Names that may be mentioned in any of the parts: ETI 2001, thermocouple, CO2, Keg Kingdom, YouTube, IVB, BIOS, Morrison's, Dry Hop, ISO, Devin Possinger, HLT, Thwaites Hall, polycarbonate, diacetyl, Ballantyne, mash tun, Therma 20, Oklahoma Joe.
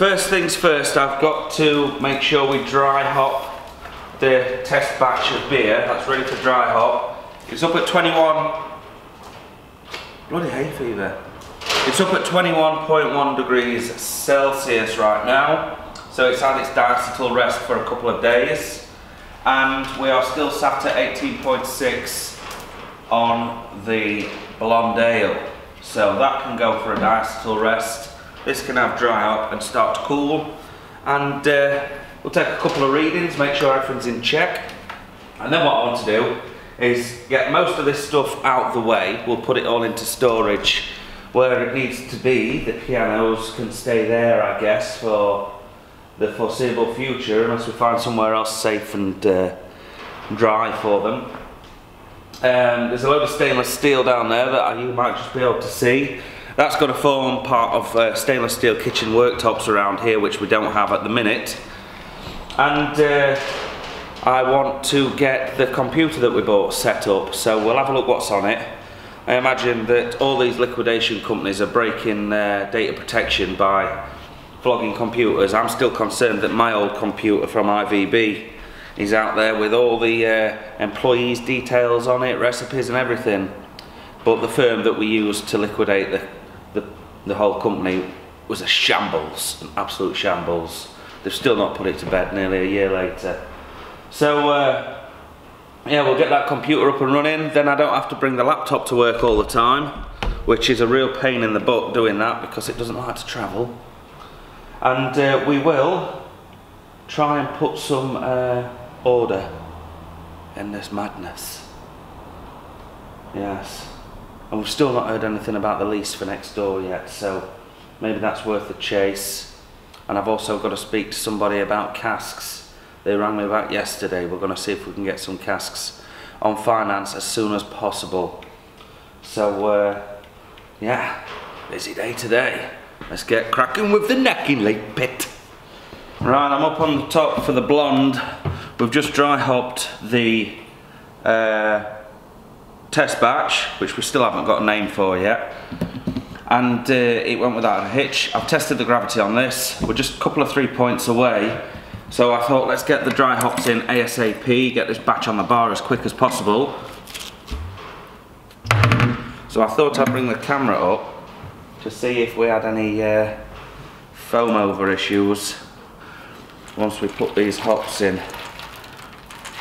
First things first, I've got to make sure we dry hop the test batch of beer that's ready to dry hop. It's up at 21. Bloody hay fever. It's up at 21.1 degrees Celsius right now, so it's had its diacetyl rest for a couple of days, and we are still sat at 18.6 on the blonde ale, so that can go for a diacetyl rest. This can have dry up and start to cool, and we'll take a couple of readings, make sure everything's in check, and then what I want to do is get most of this stuff out the way. We'll put it all into storage where it needs to be. The pianos can stay there, I guess, for the foreseeable future, unless we find somewhere else safe and dry for them. There's a load of stainless steel down there that you might just be able to see. That's going to form part of stainless steel kitchen worktops around here, which we don't have at the minute. And I want to get the computer that we bought set up, so we'll have a look what's on it. I imagine that all these liquidation companies are breaking data protection by flogging computers. I'm still concerned that my old computer from IVB is out there with all the employees' details on it, recipes and everything. But the firm that we used to liquidate the whole company was a shambles, an absolute shambles. They've still not put it to bed nearly a year later. So yeah, we'll get that computer up and running, then I don't have to bring the laptop to work all the time, which is a real pain in the butt doing that because it doesn't like to travel. And we will try and put some order in this madness. Yes, and we've still not heard anything about the lease for next door yet, so maybe that's worth a chase. And I've also got to speak to somebody about casks. They rang me back yesterday. We're going to see if we can get some casks on finance as soon as possible. So, yeah, busy day today. Let's get cracking with the knacking lake pit. Right, I'm up on the top for the blonde. We've just dry hopped the test batch, which we still haven't got a name for yet. And it went without a hitch. I've tested the gravity on this. We're just a couple of 3 points away. So I thought, let's get the dry hops in ASAP, get this batch on the bar as quick as possible. So I thought I'd bring the camera up to see if we had any foam over issues once we put these hops in.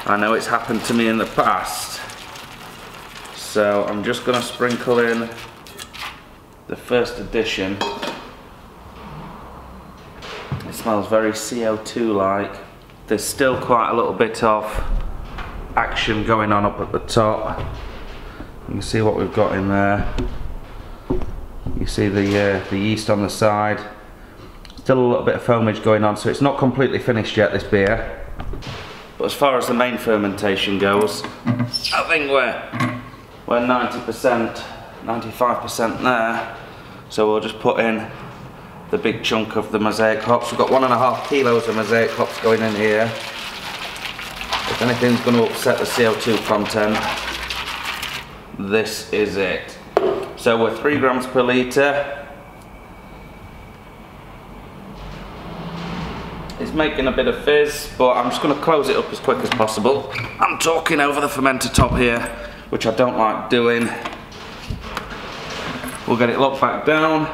I know it's happened to me in the past, so I'm just going to sprinkle in the first edition. It smells very CO2 like. There's still quite a little bit of action going on up at the top. You can see what we've got in there. You see the yeast on the side. Still a little bit of foamage going on, so it's not completely finished yet, this beer. But as far as the main fermentation goes, I think we're 90%, 95% there. So we'll just put in the big chunk of the mosaic hops. We've got 1.5 kilos of mosaic hops going in here. If anything's going to upset the CO2 content, this is it. So we're 3 grams per litre. It's making a bit of fizz, but I'm just going to close it up as quick as possible. I'm talking over the fermenter top here, which I don't like doing. We'll get it locked back down.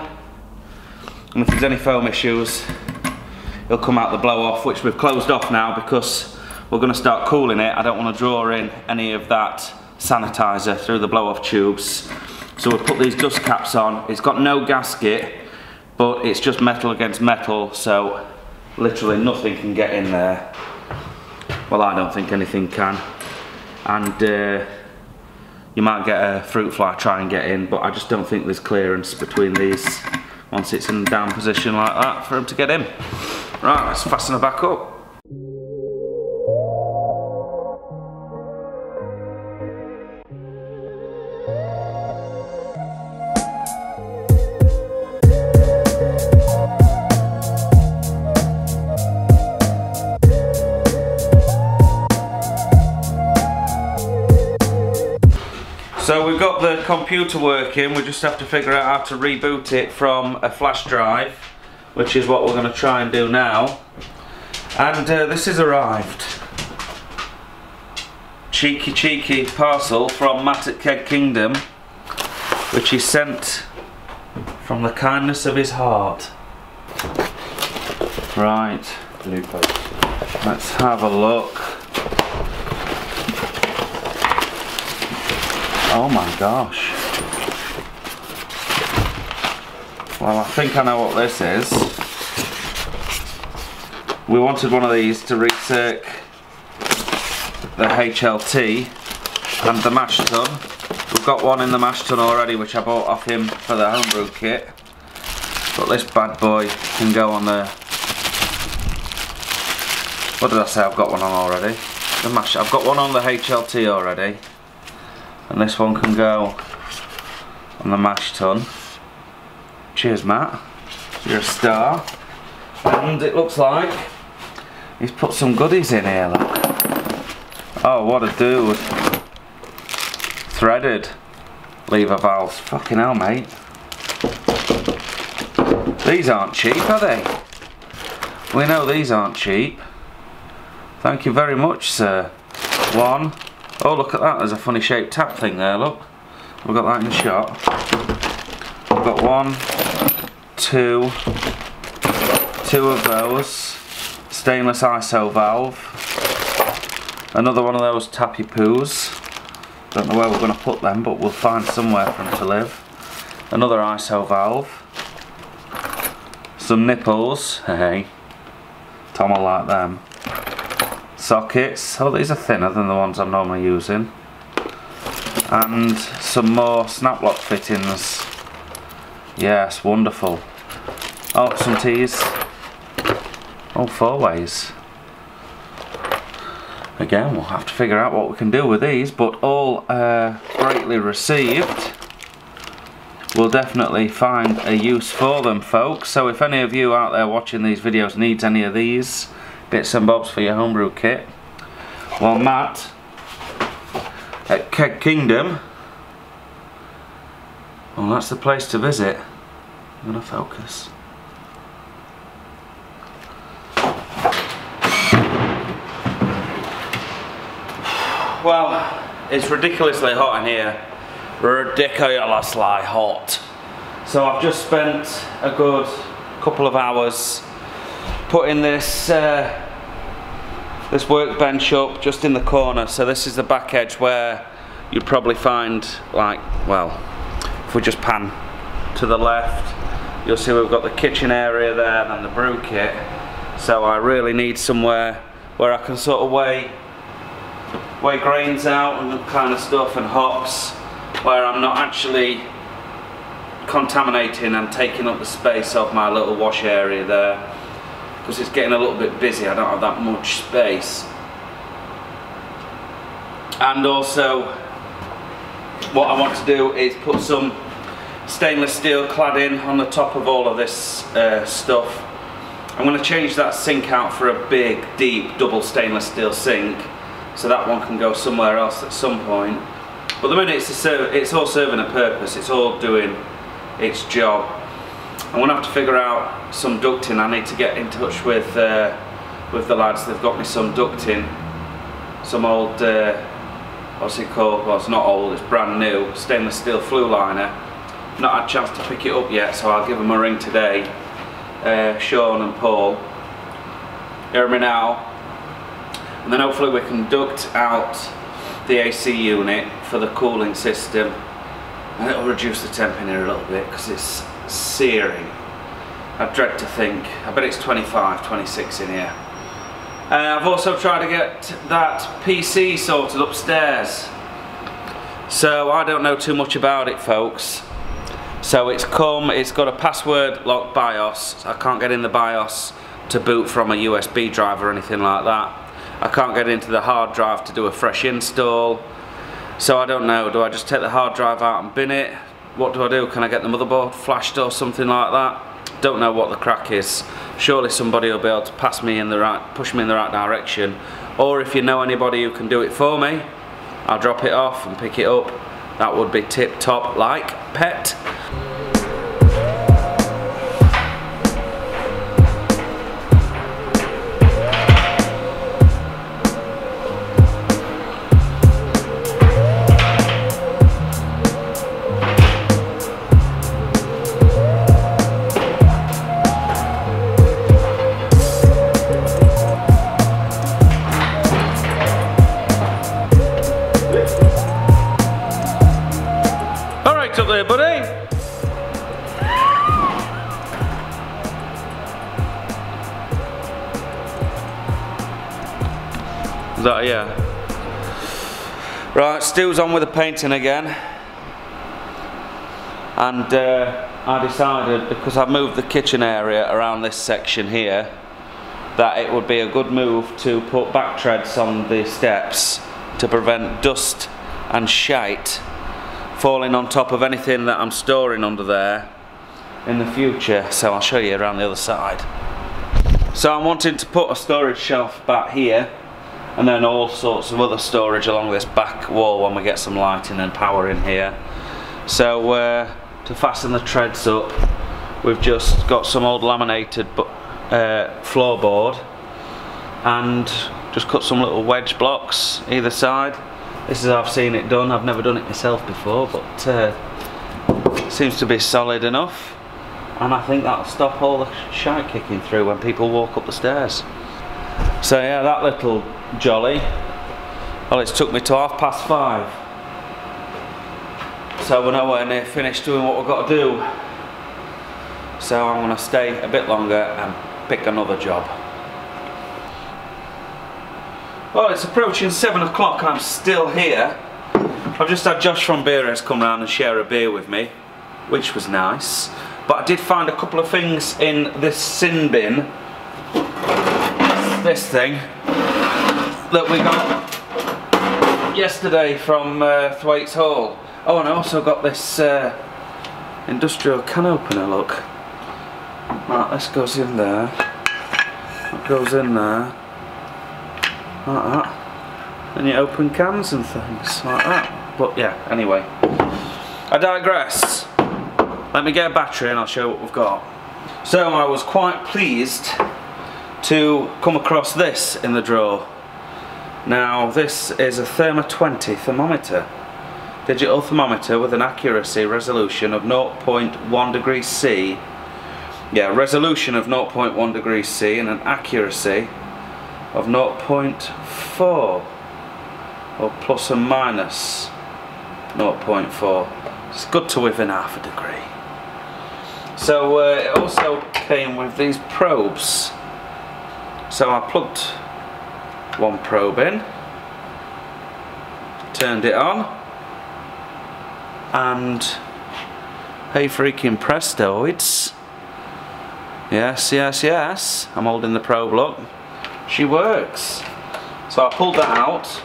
And if there's any foam issues, it'll come out the blow off, which we've closed off now because we're going to start cooling it. I don't want to draw in any of that sanitizer through the blow off tubes. So we'll put these dust caps on. It's got no gasket, but it's just metal against metal, so literally nothing can get in there. Well, I don't think anything can. And you might get a fruit fly try and get in, but I just don't think there's clearance between these. Once it's in a down position like that for him to get in. Right, let's fasten it back up. So we've got the computer working, we just have to figure out how to reboot it from a flash drive. which is what we're going to try and do now. And this has arrived. Cheeky, cheeky parcel from Matt at Keg Kingdom, which he sent from the kindness of his heart. Right, let's have a look. Oh my gosh. Well, I think I know what this is. We wanted one of these to recirc the HLT and the mash tun. We've got one in the mash tun already, which I bought off him for the homebrew kit. But this bad boy can go on there. What did I say? I've got one on already. The mash. I've got one on the HLT already, and this one can go on the mash tun. Cheers, Matt. You're a star. And it looks like he's put some goodies in here. Look. Oh, what a dude! Threaded lever valves. Fucking hell, mate. These aren't cheap, are they? We know these aren't cheap. Thank you very much, sir. One. Oh, look at that. There's a funny shaped tap thing there, look. We've got that in shot. We've got one, two of those. Stainless ISO valve. Another one of those tappy poos. Don't know where we're going to put them, but we'll find somewhere for them to live. Another ISO valve. Some nipples. Hey, Tom will like them. Sockets. Oh, these are thinner than the ones I'm normally using. And some more snap lock fittings. Yes, wonderful. Oh, some tees. Oh, four ways. Again, we'll have to figure out what we can do with these, but all greatly received. We'll definitely find a use for them, folks. So if any of you out there watching these videos needs any of these bits and bobs for your homebrew kit, well, Matt at Keg Kingdom, well, that's the place to visit. I'm gonna focus. Well, it's ridiculously hot in here, ridiculously hot. So I've just spent a good couple of hours putting this this workbench up just in the corner. So this is the back edge where you'd probably find, like, well, if we just pan to the left, you'll see we've got the kitchen area there and the brew kit. So I really need somewhere where I can sort of weigh grains out and that kind of stuff, and hops, where I'm not actually contaminating and taking up the space of my little wash area there. Because it's getting a little bit busy, I don't have that much space. And also, what I want to do is put some stainless steel cladding on the top of all of this stuff. I'm going to change that sink out for a big, deep, double stainless steel sink, so that one can go somewhere else at some point. But at the minute, it's all serving a purpose, it's all doing its job. I'm going to have to figure out some ducting. I need to get in touch with the lads. They've got me some ducting, some old, what's it called? Well, it's not old, it's brand new, stainless steel flue liner. Not had a chance to pick it up yet, so I'll give them a ring today, Sean and Paul. Hear me now. And then hopefully we can duct out the AC unit for the cooling system. And it'll reduce the temp in here a little bit, because it's searing. I dread to think. I bet it's 25, 26 in here. I've also tried to get that PC sorted upstairs. So I don't know too much about it, folks. So it's got a password lock BIOS. I can't get in the BIOS to boot from a USB drive or anything like that. I can't get into the hard drive to do a fresh install. So I don't know, do I just take the hard drive out and bin it? What do I do? Can I get the motherboard flashed or something like that? Don't know what the crack is. Surely somebody will be able to push me in the right direction. Or if you know anybody who can do it for me, I'll drop it off and pick it up. That would be tip top like pet. that, yeah. Right, Stu's on with the painting again. And I decided, because I've moved the kitchen area around this section here, that it would be a good move to put back treads on the steps to prevent dust and shite falling on top of anything that I'm storing under there in the future. So I'll show you around the other side. So I'm wanting to put a storage shelf back here, and then all sorts of other storage along this back wall when we get some lighting and power in here. So to fasten the treads up, we've just got some old laminated floorboard and just cut some little wedge blocks either side. This is how I've seen it done. I've never done it myself before, but it seems to be solid enough. And I think that'll stop all the shite kicking through when people walk up the stairs. So yeah, that little jolly. Well, it's took me to 5:30. So we're nowhere near finished doing what we've got to do. So I'm going to stay a bit longer and pick another job. Well, it's approaching 7 o'clock and I'm still here. I've just had Josh from Beerers come round and share a beer with me, which was nice. But I did find a couple of things in this sin bin, this thing, that we got yesterday from Thwaites Hall. Oh, and I also got this industrial can opener, look. Right, this goes in there, that goes in there, like that. And you open cans and things like that. But yeah, anyway, I digress. Let me get a battery and I'll show you what we've got. So I was quite pleased to come across this in the drawer. Now this is a Therma 20 thermometer. Digital thermometer with an accuracy resolution of 0.1 degrees C. Yeah, resolution of 0.1 degrees C and an accuracy of 0.4 or plus and minus 0.4. It's good to within 0.5 degrees. So it also came with these probes. So I plugged one probe in, turned it on, and hey freaking presto, it's yes, I'm holding the probe, look, she works. So I pulled that out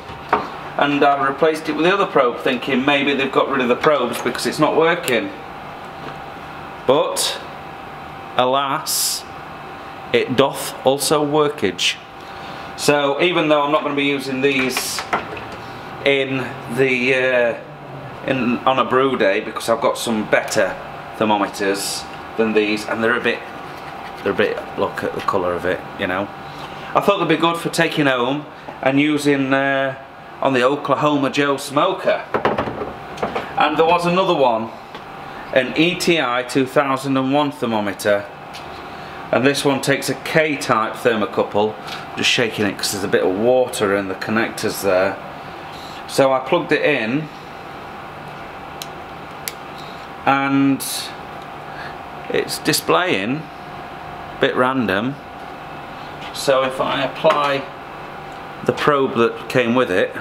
and I replaced it with the other probe, thinking maybe they've got rid of the probes because it's not working. But alas, it doth also workage. So even though I'm not going to be using these in the on a brew day, because I've got some better thermometers than these, and they're a bit, look at the colour of it, you know. I thought they'd be good for taking home and using on the Oklahoma Joe smoker. And there was another one, an ETI 2001 thermometer, and this one takes a K-type thermocouple. I'm just shaking it because there's a bit of water in the connectors there. So I plugged it in, and it's displaying a bit random. So if I apply the probe that came with it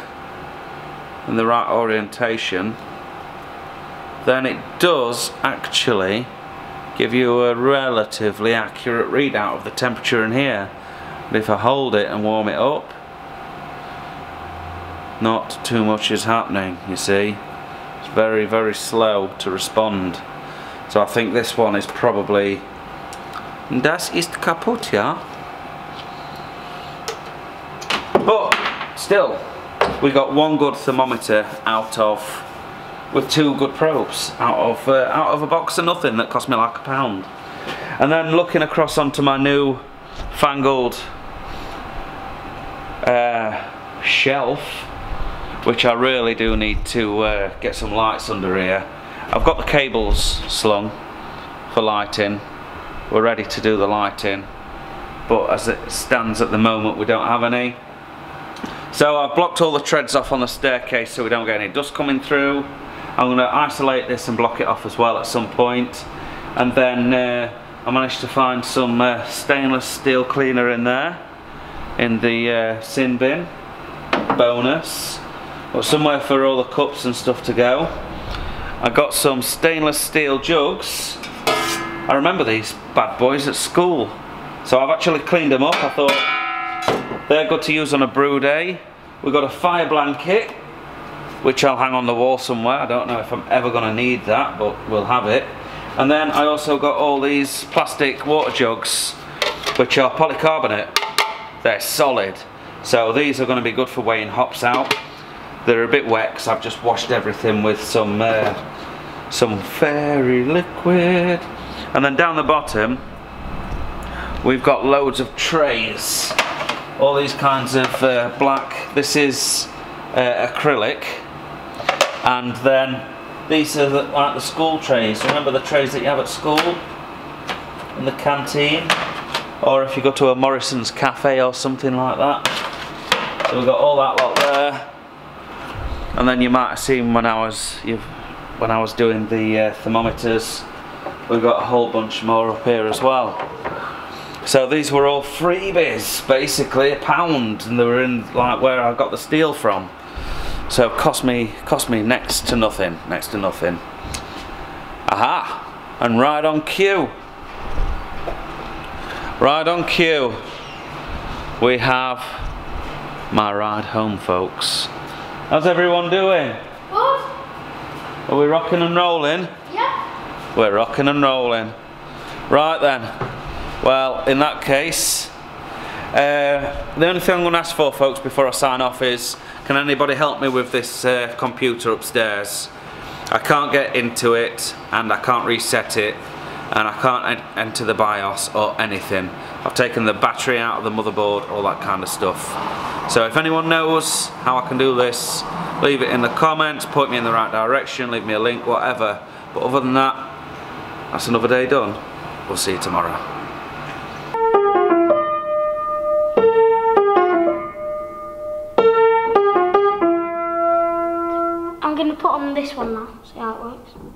in the right orientation, then it does actually give you a relatively accurate readout of the temperature in here. But if I hold it and warm it up, not too much is happening, you see. It's very, very slow to respond. So I think this one is probably... Das ist kaputt, ja? But still, we got one good thermometer out of, with two good probes, out of a box of nothing that cost me like £1. And then looking across onto my new fangled shelf, which I really do need to get some lights under here. I've got the cables slung for lighting. We're ready to do the lighting, but as it stands at the moment, we don't have any. So I've blocked all the treads off on the staircase so we don't get any dust coming through. I'm going to isolate this and block it off as well at some point. And then I managed to find some stainless steel cleaner in there, in the sin bin. bonus, or somewhere for all the cups and stuff to go. I got some stainless steel jugs. I remember these bad boys at school, so I've actually cleaned them up. I thought they're good to use on a brew day. We've got a fire blanket, which I'll hang on the wall somewhere. I don't know if I'm ever going to need that, but we'll have it. And then I also got all these plastic water jugs, which are polycarbonate. They're solid, so these are going to be good for weighing hops out. They're a bit wet because I've just washed everything with some fairy liquid. And then down the bottom we've got loads of trays, all these kinds of black, this is acrylic, and then these are like the school trays. Remember the trays that you have at school in the canteen, or if you go to a Morrison's cafe or something like that. So we've got all that lot there. And then you might have seen when I was doing the thermometers, we've got a whole bunch more up here as well. So these were all freebies, basically £1, and they were in like where I got the steel from. So it cost me next to nothing. Aha! And right on cue. Right on cue, we have my ride home, folks. How's everyone doing? What? Are we rocking and rolling? Yeah. We're rocking and rolling. Right then. Well, in that case, the only thing I'm going to ask for, folks, before I sign off is, can anybody help me with this computer upstairs? I can't get into it, and I can't reset it, and I can't enter the BIOS or anything. I've taken the battery out of the motherboard, all that kind of stuff. So if anyone knows how I can do this, leave it in the comments, point me in the right direction, leave me a link, whatever. But other than that, that's another day done. We'll see you tomorrow. I'm gonna put on this one now, see how it works.